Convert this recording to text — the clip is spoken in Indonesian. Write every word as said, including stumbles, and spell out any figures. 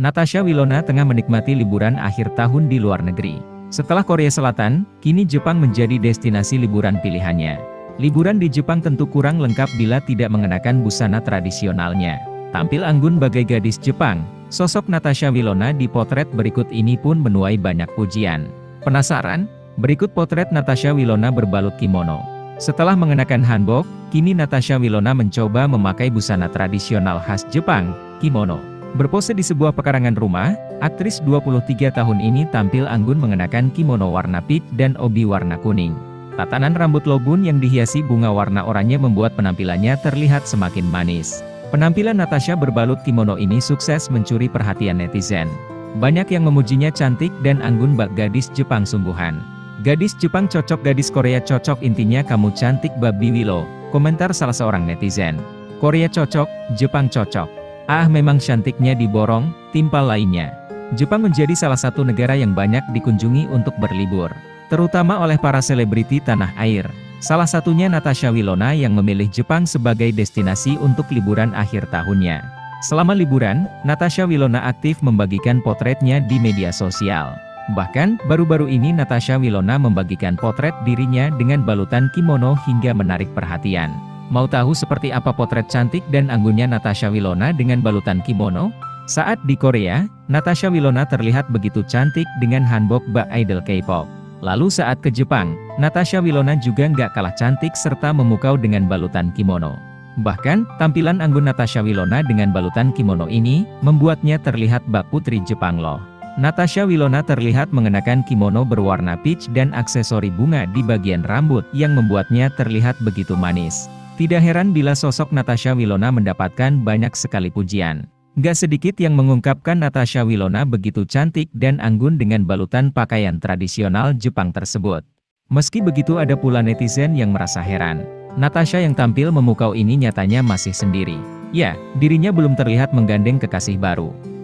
Natasha Wilona tengah menikmati liburan akhir tahun di luar negeri. Setelah Korea Selatan, kini Jepang menjadi destinasi liburan pilihannya. Liburan di Jepang tentu kurang lengkap bila tidak mengenakan busana tradisionalnya. Tampil anggun bagai gadis Jepang, sosok Natasha Wilona di potret berikut ini pun menuai banyak pujian. Penasaran? Berikut potret Natasha Wilona berbalut kimono. Setelah mengenakan hanbok, kini Natasha Wilona mencoba memakai busana tradisional khas Jepang, kimono. Berpose di sebuah pekarangan rumah, aktris dua puluh tiga tahun ini tampil anggun mengenakan kimono warna peach dan obi warna kuning. Tatanan rambut lobun yang dihiasi bunga warna oranye membuat penampilannya terlihat semakin manis. Penampilan Natasha berbalut kimono ini sukses mencuri perhatian netizen. Banyak yang memujinya cantik dan anggun bak gadis Jepang sungguhan. Gadis Jepang cocok, gadis Korea cocok, intinya kamu cantik babi Wilo, komentar salah seorang netizen. Korea cocok, Jepang cocok. Ah, memang cantiknya diborong, timpal lainnya. Jepang menjadi salah satu negara yang banyak dikunjungi untuk berlibur, terutama oleh para selebriti tanah air. Salah satunya Natasha Wilona yang memilih Jepang sebagai destinasi untuk liburan akhir tahunnya. Selama liburan, Natasha Wilona aktif membagikan potretnya di media sosial. Bahkan, baru-baru ini Natasha Wilona membagikan potret dirinya dengan balutan kimono hingga menarik perhatian. Mau tahu seperti apa potret cantik dan anggunnya Natasha Wilona dengan balutan kimono? Saat di Korea, Natasha Wilona terlihat begitu cantik dengan hanbok bak idol K-pop. Lalu saat ke Jepang, Natasha Wilona juga nggak kalah cantik serta memukau dengan balutan kimono. Bahkan, tampilan anggun Natasha Wilona dengan balutan kimono ini, membuatnya terlihat bak putri Jepang loh. Natasha Wilona terlihat mengenakan kimono berwarna peach dan aksesori bunga di bagian rambut yang membuatnya terlihat begitu manis. Tidak heran bila sosok Natasha Wilona mendapatkan banyak sekali pujian. Gak sedikit yang mengungkapkan Natasha Wilona begitu cantik dan anggun dengan balutan pakaian tradisional Jepang tersebut. Meski begitu ada pula netizen yang merasa heran. Natasha yang tampil memukau ini nyatanya masih sendiri. Ya, dirinya belum terlihat menggandeng kekasih baru.